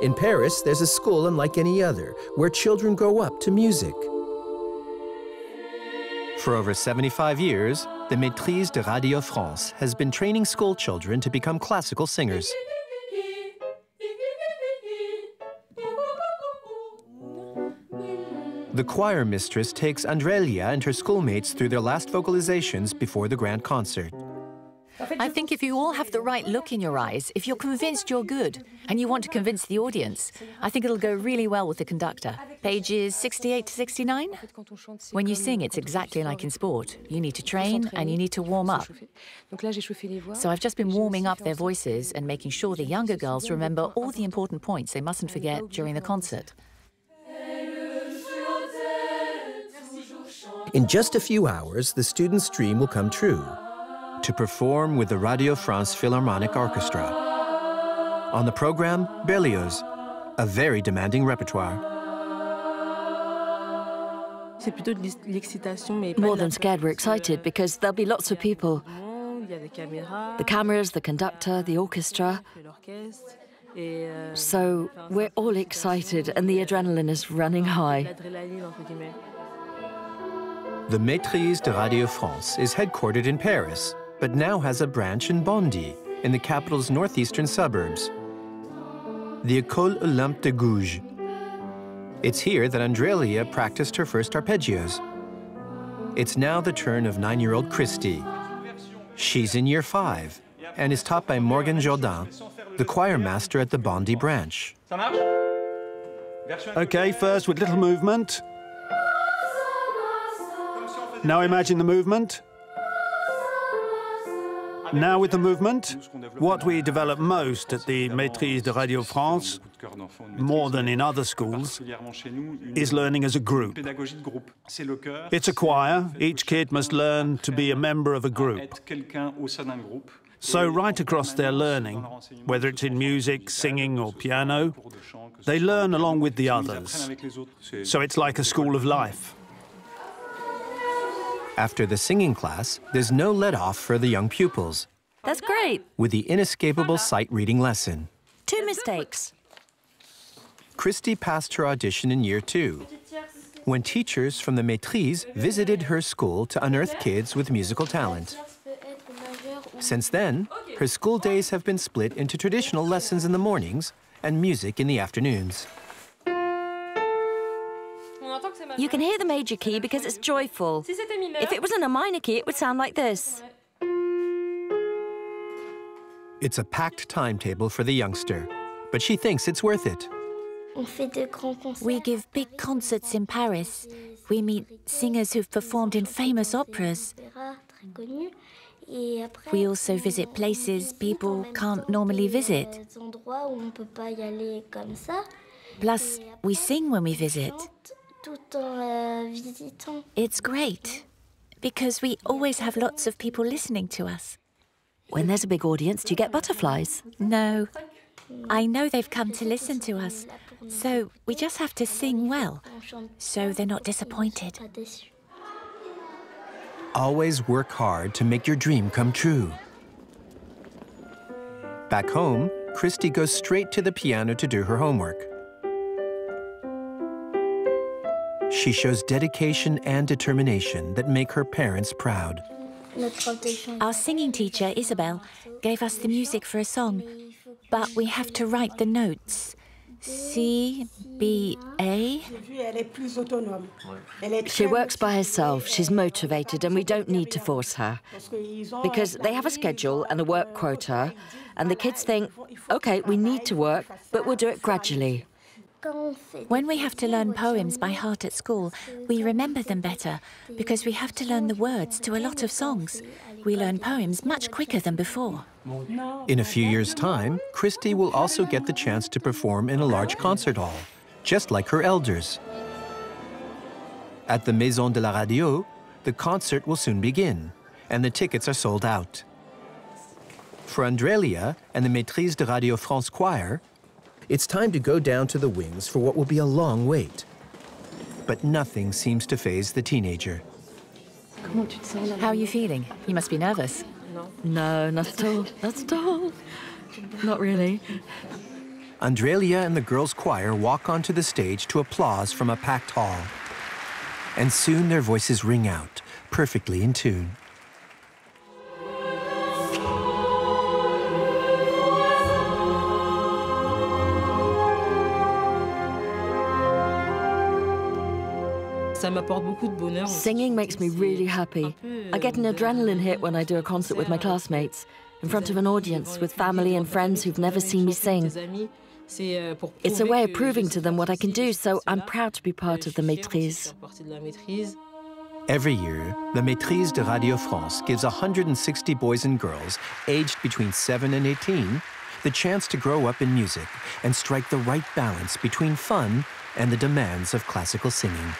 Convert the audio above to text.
In Paris, there's a school unlike any other, where children grow up to music. For over 75 years, the Maîtrise de Radio France has been training school children to become classical singers. The choir mistress takes Andrélia and her schoolmates through their last vocalizations before the grand concert. I think if you all have the right look in your eyes, if you're convinced you're good and you want to convince the audience, I think it'll go really well with the conductor. Pages 68 to 69? When you sing, it's exactly like in sport. You need to train and you need to warm up. So I've just been warming up their voices and making sure the younger girls remember all the important points they mustn't forget during the concert. In just a few hours, the students' dream will come true. To perform with the Radio France Philharmonic Orchestra. On the program, Berlioz, a very demanding repertoire. More than scared, we're excited because there'll be lots of people. The cameras, the conductor, the orchestra. So we're all excited and the adrenaline is running high. The Maîtrise de Radio France is headquartered in Paris, but now has a branch in Bondy, in the capital's northeastern suburbs, the École Olympe de Gouges. It's here that Andrélia practiced her first arpeggios. It's now the turn of 9-year-old Christy. She's in year 5 and is taught by Morgan Jourdain, the choir master at the Bondy branch. Okay, first with little movement. Now imagine the movement. Now with the movement, what we develop most at the Maîtrise de Radio France, more than in other schools, is learning as a group. It's a choir. Each kid must learn to be a member of a group. So right across their learning, whether it's in music, singing or piano, they learn along with the others. So it's like a school of life. After the singing class, there's no let-off for the young pupils. That's great. With the inescapable sight-reading lesson. 2 mistakes. Christy passed her audition in year 2, when teachers from the Maîtrise visited her school to unearth kids with musical talent. Since then, her school days have been split into traditional lessons in the mornings and music in the afternoons. You can hear the major key because it's joyful. If it was in a minor key, it would sound like this. It's a packed timetable for the youngster, but she thinks it's worth it. We give big concerts in Paris. We meet singers who've performed in famous operas. We also visit places people can't normally visit. Plus, we sing when we visit. It's great, because we always have lots of people listening to us. When there's a big audience, do you get butterflies? No. I know they've come to listen to us, so we just have to sing well, so they're not disappointed. Always work hard to make your dream come true. Back home, Christy goes straight to the piano to do her homework. She shows dedication and determination that make her parents proud. Our singing teacher, Isabel, gave us the music for a song, but we have to write the notes. C, B, A. She works by herself, she's motivated, and we don't need to force her. Because they have a schedule and a work quota, and the kids think, OK, we need to work, but we'll do it gradually. When we have to learn poems by heart at school, we remember them better because we have to learn the words to a lot of songs. We learn poems much quicker than before. In a few years' time, Christy will also get the chance to perform in a large concert hall, just like her elders. At the Maison de la Radio, the concert will soon begin, and the tickets are sold out. For Andrélia and the Maîtrise de Radio France choir, it's time to go down to the wings for what will be a long wait. But nothing seems to faze the teenager. How are you feeling? You must be nervous. No, not at all. Not really. Andrélia and the girls' choir walk onto the stage to applause from a packed hall. And soon their voices ring out, perfectly in tune. Singing makes me really happy. I get an adrenaline hit when I do a concert with my classmates, in front of an audience, with family and friends who've never seen me sing. It's a way of proving to them what I can do, so I'm proud to be part of the Maîtrise. Every year, the Maîtrise de Radio France gives 160 boys and girls aged between 7 and 18 the chance to grow up in music and strike the right balance between fun and the demands of classical singing.